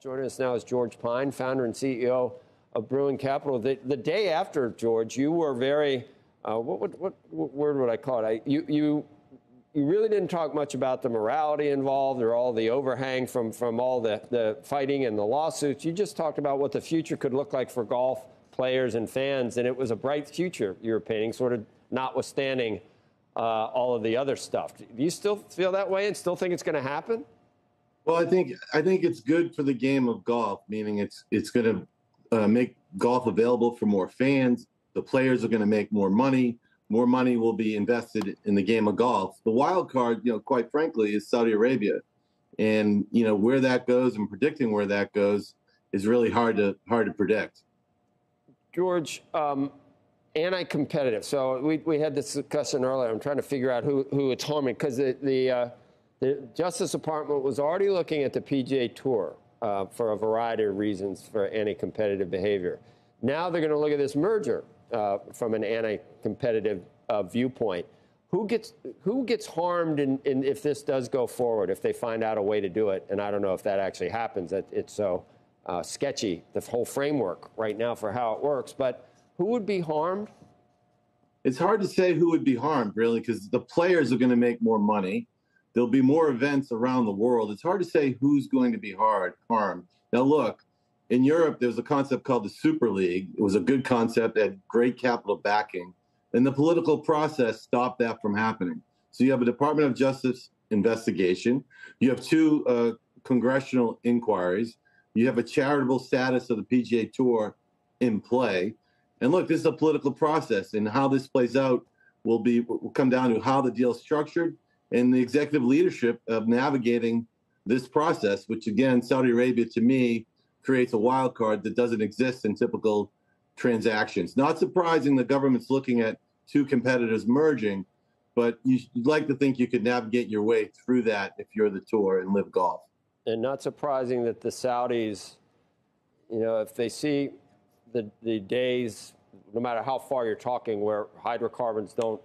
Joining us now is George Pyne, founder and CEO of Bruin Capital. The day after, George, you were very, what word would I call it? You really didn't talk much about the morality involved or all the overhang from all the fighting and the lawsuits. You just talked about what the future could look like for golf players and fans, and it was a bright future you were painting, sort of notwithstanding all of the other stuff. Do you still feel that way and still think it's going to happen? Well, I think it's good for the game of golf, meaning it's going to make golf available for more fans. The players are going to make more money. More money will be invested in the game of golf. The wild card, quite frankly, is Saudi Arabia, and where that goes and predicting where that goes is really hard to predict. George, anti-competitive. So we had this discussion earlier. I'm trying to figure out who it's harming, because the Justice Department was already looking at the PGA Tour for a variety of reasons for anti-competitive behavior. Now they're going to look at this merger from an anti-competitive viewpoint. Who gets harmed if this does go forward, if they find out a way to do it? And I don't know if that actually happens. It's so sketchy, the whole framework right now for how it works. But who would be harmed? It's hard to say who would be harmed, really, because the players are going to make more money. There'll be more events around the world. It's hard to say who's going to be harmed. Now, look, in Europe, there's a concept called the Super League. It was a good concept, had great capital backing, and the political process stopped that from happening. So you have a Department of Justice investigation. You have two congressional inquiries. You have a charitable status of the PGA Tour in play. And look, this is a political process, and how this plays out will come down to how the deal is structured and the executive leadership of navigating this process, which, again, Saudi Arabia, to me, creates a wild card that doesn't exist in typical transactions. Not surprising the government's looking at two competitors merging, but you'd like to think you could navigate your way through that if you're the tour and LIV Golf. And not surprising that the Saudis, if they see the days, no matter how far you're talking, where hydrocarbons don't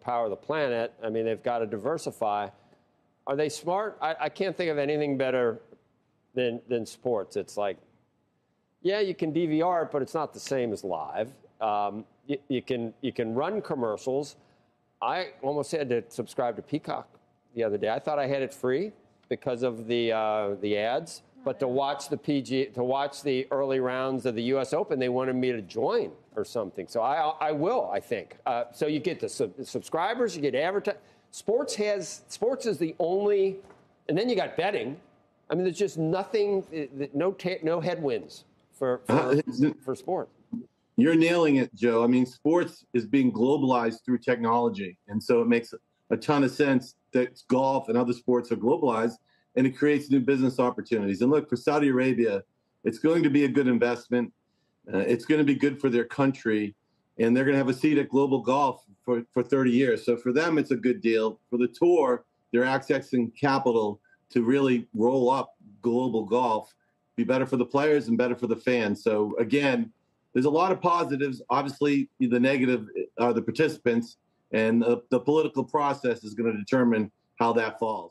power the planet, I mean, they've got to diversify. Are they smart? I can't think of anything better than sports. It's like, yeah, you can DVR it, but it's not the same as live. You can run commercials. I almost had to subscribe to Peacock the other day. I thought I had it free because of the ads, but to watch the early rounds of the U.S. Open, they wanted me to join or something. So I will, I think. So you get the subscribers, you get advertising. Sports is the only, and then you got betting. I mean, there's just nothing, no headwinds for sports. You're nailing it, Joe. I mean, sports is being globalized through technology, and so it makes a ton of sense that golf and other sports are globalized, and it creates new business opportunities. And look, for Saudi Arabia, it's going to be a good investment. It's going to be good for their country, and they're going to have a seat at global golf for 30 years. So for them, it's a good deal. For the tour, they're accessing capital to really roll up global golf, be better for the players and better for the fans. So again, there's a lot of positives. Obviously, the negative are the participants, and the political process is going to determine how that falls.